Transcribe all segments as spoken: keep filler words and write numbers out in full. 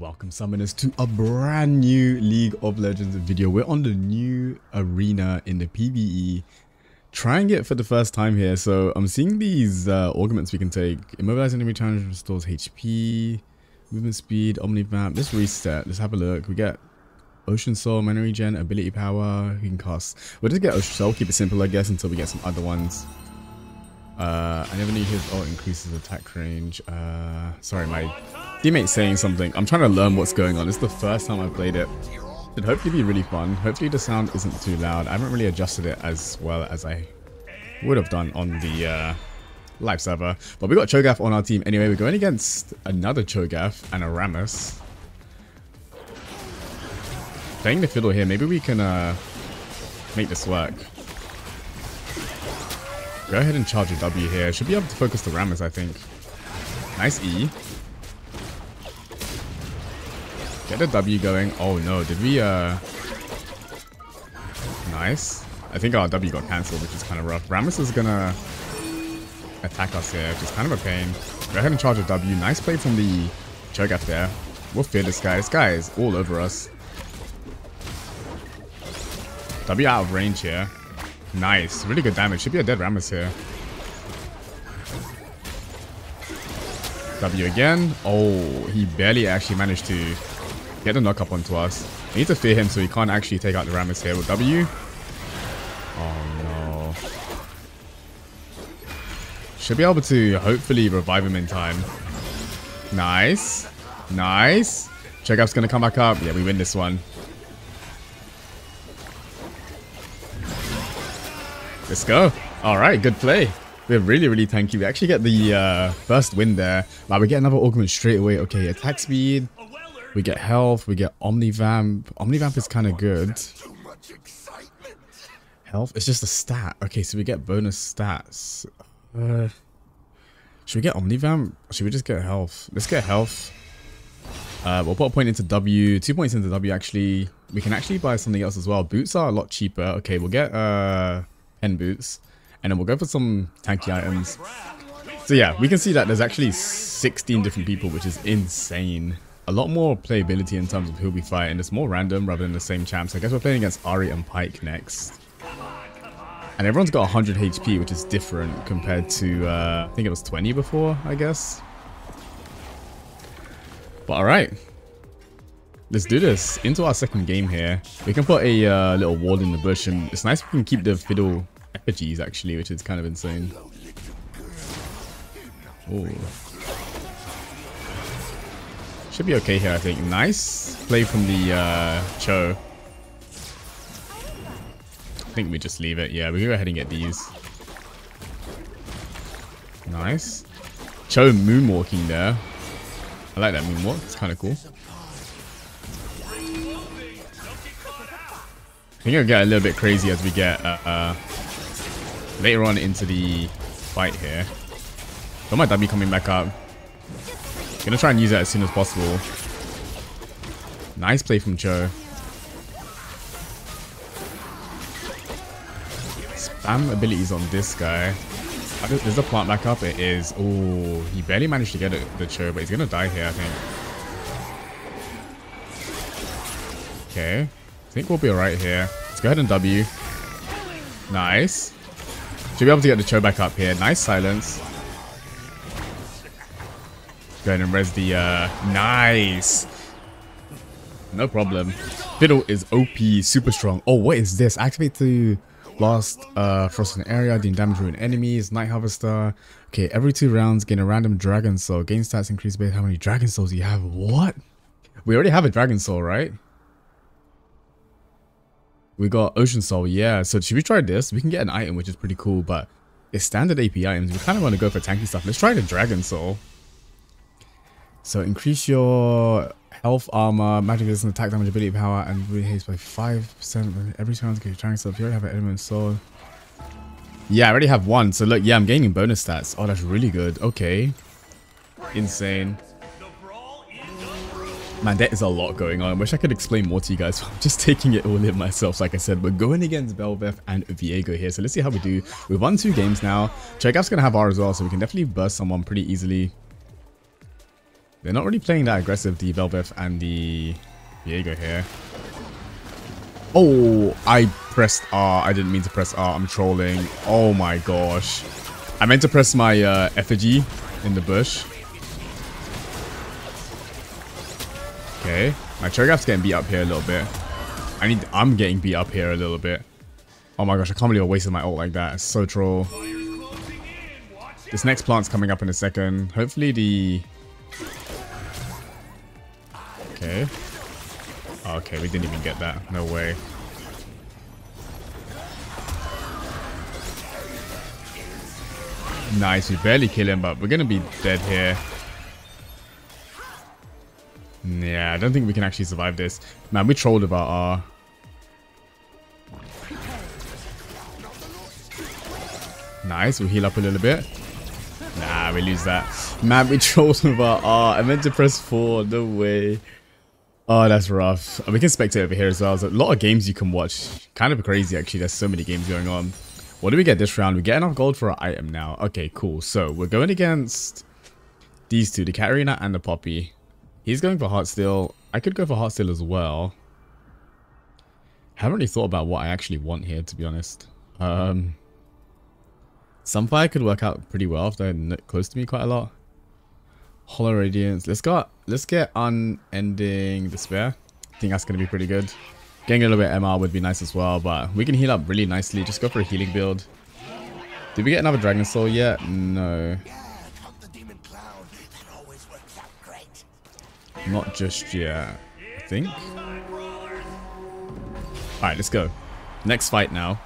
Welcome summoners to a brand new League of Legends video. We're on the new arena in the P B E, trying it for the first time here. So I'm seeing these uh, augments we can take. Immobilize enemy challenge restores H P, movement speed, omnivamp. Let's reset, let's have a look. We get Ocean Soul, mana regen, ability power, we can cast. We'll just get Ocean Soul, keep it simple I guess until we get some other ones. Uh, I never knew his ult increases attack range. Uh, sorry, my teammate's saying something. I'm trying to learn what's going on. It's the first time I've played it. Should hopefully be really fun. Hopefully the sound isn't too loud. I haven't really adjusted it as well as I would have done on the uh, live server. But we got Cho'Gath on our team anyway. We're going against another Cho'Gath and a Rammus. Playing the Fiddle here. Maybe we can uh, make this work. Go ahead and charge a W here. Should be able to focus the Rammus, I think. Nice E. Get the W going. Oh no, did we... Uh... Nice. I think our W got cancelled, which is kind of rough. Rammus is going to attack us here, which is kind of a pain. Go ahead and charge a W. Nice play from the Cho'Gath there. We'll fear this guy. This guy is all over us. W out of range here. Nice, really good damage. Should be a dead Rammus here. W again. Oh, he barely actually managed to get the knock up onto us. We need to fear him so he can't actually take out the Rammus here with W. Oh no. Should be able to hopefully revive him in time. Nice. Nice. Cho'Gath's gonna come back up. Yeah, we win this one. Let's go. Alright, good play. We're really, really tanky. We actually get the uh, first win there. Like, we get another augment straight away. Okay, attack speed. We get health. We get Omnivamp. Omnivamp is kind of good. Health? It's just a stat. Okay, so we get bonus stats. Uh, should we get Omnivamp? Or should we just get health? Let's get health. Uh, we'll put a point into W. Two points into W, actually. We can actually buy something else as well. Boots are a lot cheaper. Okay, we'll get... Uh, boots, and then we'll go for some tanky items. So yeah, we can see that there's actually sixteen different people, which is insane. A lot more playability in terms of who we fight, and it's more random rather than the same champs. I guess we're playing against Ahri and Pike next, and everyone's got one hundred H P, which is different compared to uh, I think it was twenty before, I guess. But all right, let's do this. Into our second game here. We can put a uh, little ward in the bush, and it's nice we can keep the Fiddle effigies actually, which is kind of insane. Ooh. Should be okay here, I think. Nice play from the uh, Cho. I think we just leave it. Yeah, we can go ahead and get these. Nice. Cho moonwalking there. I like that moonwalk. It's kind of cool. I think it'll get a little bit crazy as we get uh, uh, later on into the fight here. Got my W coming back up. Gonna try and use it as soon as possible. Nice play from Cho. Spam abilities on this guy. Is the plant back up? It is. Oh, he barely managed to get it, the Cho, but he's gonna die here, I think. Okay. I think we'll be alright here. Let's go ahead and W. Nice. Should be able to get the Cho back up here. Nice silence. Go ahead and res the... Uh, nice. No problem. Fiddle is O P. Super strong. Oh, what is this? Activate the last uh, frost in the area. Deal damage to enemies. Night Harvester. Okay, every two rounds, gain a random Dragon Soul. Gain stats increase based on how many Dragon Souls you have. What? We already have a Dragon Soul, right? We got Ocean Soul, yeah. So should we try this? We can get an item, which is pretty cool, but it's standard A P items. We kind of want to go for tanky stuff. Let's try the Dragon Soul. So increase your health, armor, magic resistance, attack damage, ability power, and haste by five percent every chance to get your Dragon Soul. If you already have an element soul. Yeah, I already have one. So look, yeah, I'm gaining bonus stats. Oh, that's really good. Okay. Insane. Man, there is a lot going on. I wish I could explain more to you guys. I'm just taking it all in myself. Like I said, we're going against Belveth and Viego here. So let's see how we do. We've won two games now. Cho'Gath's going to have R as well, so we can definitely burst someone pretty easily. They're not really playing that aggressive, the Belveth and the Viego here. Oh, I pressed R. I didn't mean to press R. I'm trolling. Oh my gosh. I meant to press my uh, effigy in the bush. Okay. My Cho'Gath's getting beat up here a little bit. I need, I'm getting beat up here a little bit. Oh my gosh, I can't believe I wasted my ult like that. It's so troll. This next plant's coming up in a second. Hopefully the... Okay. Okay, we didn't even get that. No way. Nice, we barely kill him, but we're gonna be dead here. Yeah, I don't think we can actually survive this. Man, we trolled about our... Nice, we'll heal up a little bit. Nah, we lose that. Man, we trolled with our R. I meant to press four, no way. Oh, that's rough. And we can spectate over here as well. There's a lot of games you can watch. Kind of crazy, actually. There's so many games going on. What do we get this round? We get enough gold for our item now. Okay, cool. So, we're going against these two, the Katarina and the Poppy. He's going for Heartsteel. I could go for Heartsteel as well. Haven't really thought about what I actually want here, to be honest. Um... Sunfire could work out pretty well if they're close to me quite a lot. Hollow Radiance. Let's go. Let's get Unending Despair. I think that's going to be pretty good. Getting a little bit M R would be nice as well, but we can heal up really nicely. Just go for a healing build. Did we get another Dragon Soul yet? No. Not just yet, I think. Alright, let's go. Next fight now.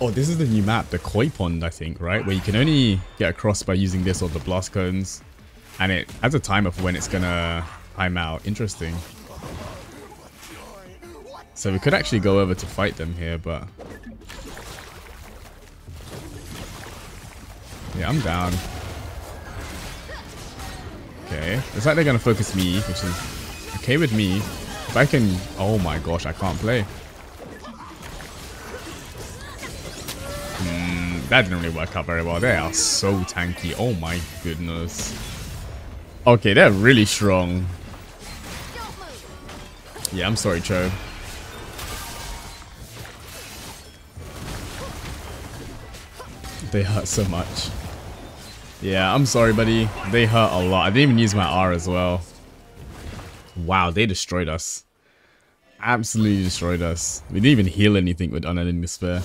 Oh, this is the new map, the Koi Pond, I think, right? Where you can only get across by using this or the Blast Cones. And it has a timer for when it's gonna time out. Interesting. So we could actually go over to fight them here, but... Yeah, I'm down. Okay. It's like they're gonna focus me, which is okay with me. If I can... Oh my gosh, I can't play. Mm, that didn't really work out very well. They are so tanky. Oh my goodness. Okay, they're really strong. Yeah, I'm sorry, Cho. They hurt so much. Yeah, I'm sorry, buddy. They hurt a lot. I didn't even use my R as well. Wow, they destroyed us. Absolutely destroyed us. We didn't even heal anything with Unending Despair.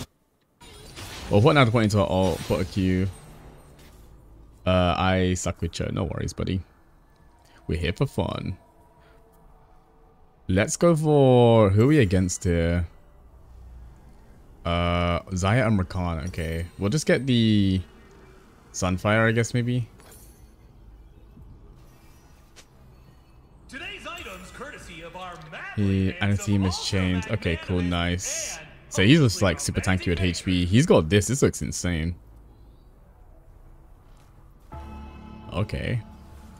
Well, put another point into our ult, put a Q. Uh, I suck with Cho, no worries, buddy. We're here for fun. Let's go for... Who are we against here? Uh, Xayah and Rakan, okay. We'll just get the Sunfire, I guess, maybe? Today's items courtesy of our yeah, and the team has changed. Okay, cool, nice. So he's just like super tanky with H P. He's got this. This looks insane. Okay.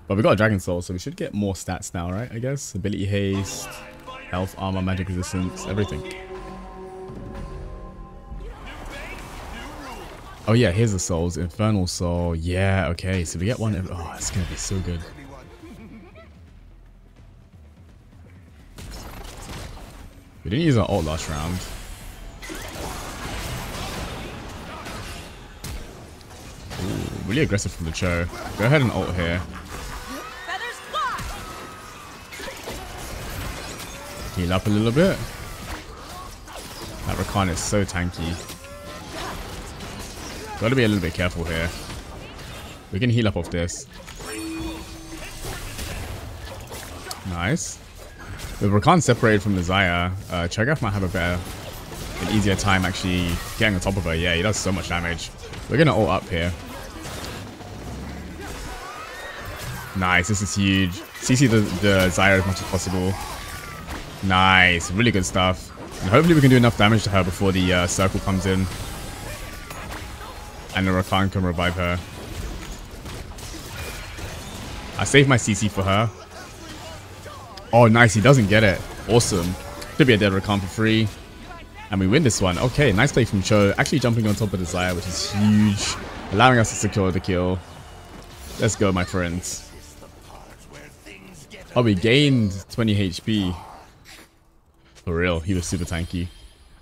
But we got a Dragon Soul, so we should get more stats now, right? I guess. Ability haste, health, armor, magic resistance, everything. Oh yeah, here's the souls. Infernal Soul. Yeah, okay. So we get one. Oh, it's going to be so good. We didn't use our ult last round. Ooh, really aggressive from the Cho. Go ahead and ult here. Heal up a little bit. That Rakan is so tanky. Gotta be a little bit careful here. We can heal up off this. Nice. With Rakan separated from the Xayah, uh, Cho'Gath might have a better, an easier time actually getting on top of her. Yeah, he does so much damage. We're gonna ult up here. Nice, this is huge. C C the, the Xayah as much as possible. Nice, really good stuff. And hopefully we can do enough damage to her before the uh, circle comes in. And the Rakan can revive her. I saved my C C for her. Oh, nice, he doesn't get it. Awesome. Could be a dead Rakan for free. And we win this one. Okay, nice play from Cho. Actually jumping on top of the Xayah, which is huge. Allowing us to secure the kill. Let's go, my friends. Oh, we gained twenty H P. For real, he was super tanky.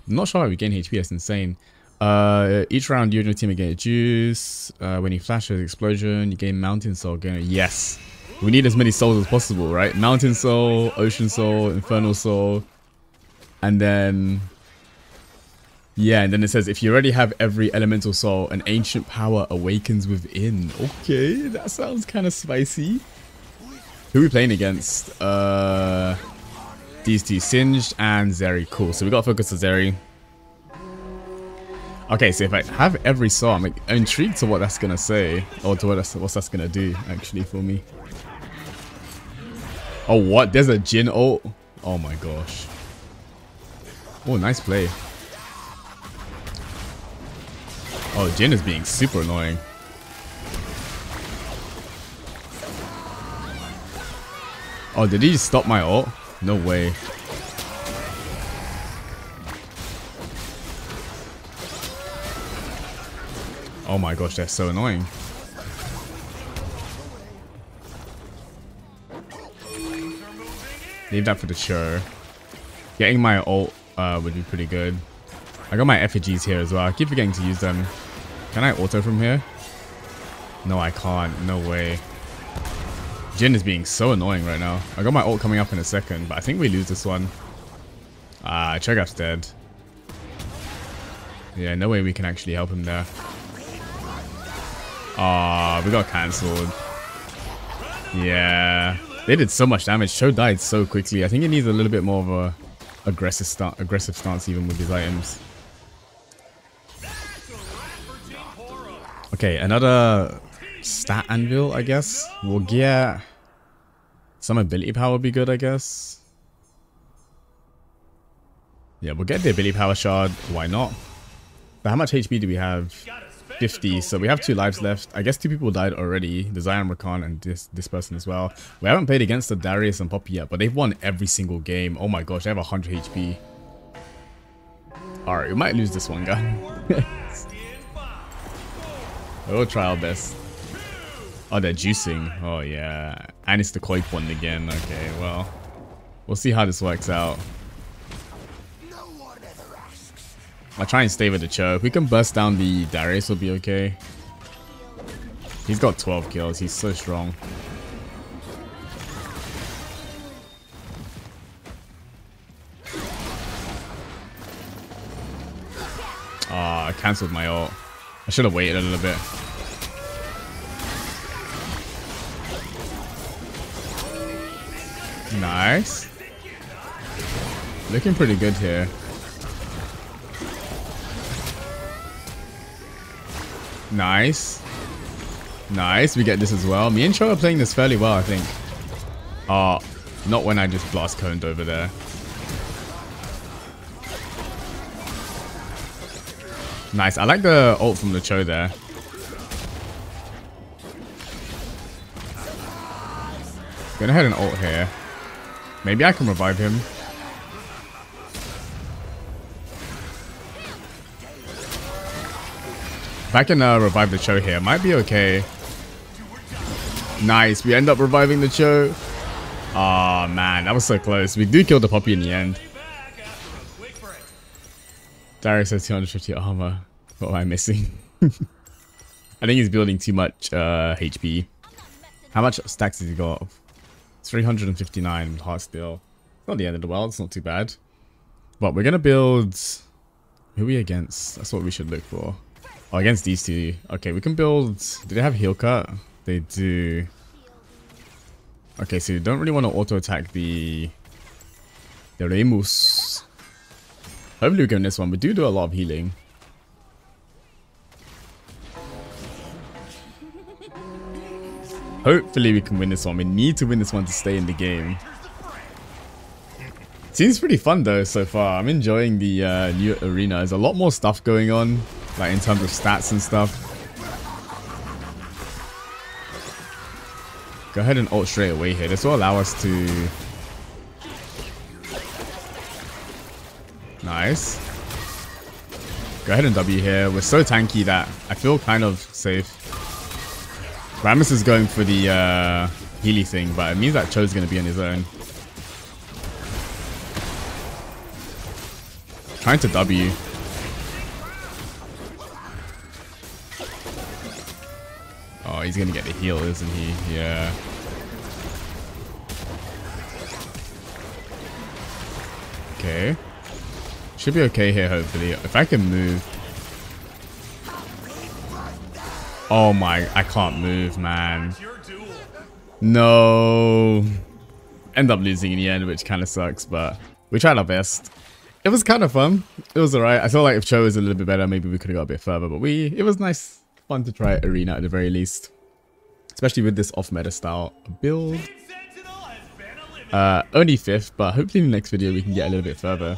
I'm not sure how we gained H P, that's insane. Uh, each round, you and your team gain a juice. Uh, when you flash an explosion, you gain Mountain Soul. Gain a yes! We need as many souls as possible, right? Mountain Soul, Ocean Soul, Infernal Soul. And then... yeah, and then it says, if you already have every elemental soul, an ancient power awakens within. Okay, that sounds kind of spicy. Who are we playing against? Uh, these two, Singed and Zeri. Cool, so we got to focus on Zeri. Okay, so if I have every soul, I'm like, intrigued to what that's going to say. Or to what that's, what's that's going to do, actually, for me. Oh, what? There's a Jhin ult? Oh my gosh. Oh, nice play. Oh, Jhin is being super annoying. Oh, did he just stop my ult? No way. Oh my gosh, they're so annoying. Leave that for the show. Getting my ult uh, would be pretty good. I got my effigies here as well. I keep forgetting to use them. Can I auto from here? No, I can't. No way. Jhin is being so annoying right now. I got my ult coming up in a second, but I think we lose this one. Ah, Cho'Gath's dead. Yeah, no way we can actually help him there. Ah, we got cancelled. Yeah. They did so much damage. Cho died so quickly. I think he needs a little bit more of a aggressive, st aggressive stance even with his items. Okay, another stat anvil, I guess. We'll get some ability power would be good, I guess. Yeah, we'll get the ability power shard. Why not? But how much H P do we have? fifty. So we have two lives left. I guess two people died already. The Xayah and Rakan and this this person as well. We haven't played against the Darius and Poppy yet, but they've won every single game. Oh my gosh, they have one hundred H P. Alright, we might lose this one, guys. We'll try our best. Oh, they're juicing. Oh, yeah. And it's the Koi Pond again. Okay, well. We'll see how this works out. I'll try and stay with the Cho. If we can burst down the Darius, we'll be okay. He's got twelve kills. He's so strong. Ah, oh, I cancelled my ult. I should have waited a little bit. Nice. Looking pretty good here. Nice. Nice. We get this as well. Me and Cho are playing this fairly well, I think. Ah, uh, not when I just blast coned over there. Nice. I like the ult from the Cho there. Go ahead and ult here. Maybe I can revive him. If I can uh, revive the Cho here, might be okay. Nice, we end up reviving the Cho. Ah, oh, man, that was so close. We do kill the Poppy in the end. Darius has two hundred fifty armor. What am I missing? I think he's building too much uh, H P. How much stacks has he got? three hundred fifty-nine Heartsteel. Not the end of the world, it's not too bad. But we're going to build... who are we against? That's what we should look for. Oh, against these two. Okay, we can build... do they have heal cut? They do. Okay, so you don't really want to auto-attack the... the Rammus. Hopefully we can win this one. We do do a lot of healing. Hopefully we can win this one. We need to win this one to stay in the game. Seems pretty fun though so far. I'm enjoying the uh, new arena. There's a lot more stuff going on, like in terms of stats and stuff. Go ahead and ult straight away here. This will allow us to... nice. Go ahead and W here. We're so tanky that I feel kind of safe. Rammus is going for the uh, healy thing, but it means that Cho's going to be on his own. Trying to W. Oh, he's going to get the heal, isn't he? Yeah. Okay. Should be okay here, hopefully. If I can move. Oh my, I can't move, man. No. End up losing in the end, which kind of sucks, but we tried our best. It was kind of fun. It was alright. I feel like if Cho was a little bit better, maybe we could have got a bit further, but we, it was nice. Fun to try Arena at the very least. Especially with this off-meta style build. Uh, only fifth, but hopefully in the next video we can get a little bit further.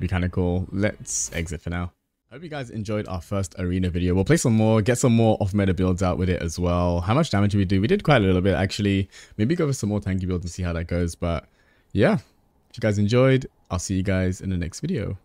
Be kind of cool. Let's exit for now. Hope you guys enjoyed our first Arena video. We'll play some more, get some more off-meta builds out with it as well. How much damage did we do? We did quite a little bit, actually. Maybe go with some more tanky builds and see how that goes. But yeah, if you guys enjoyed, I'll see you guys in the next video.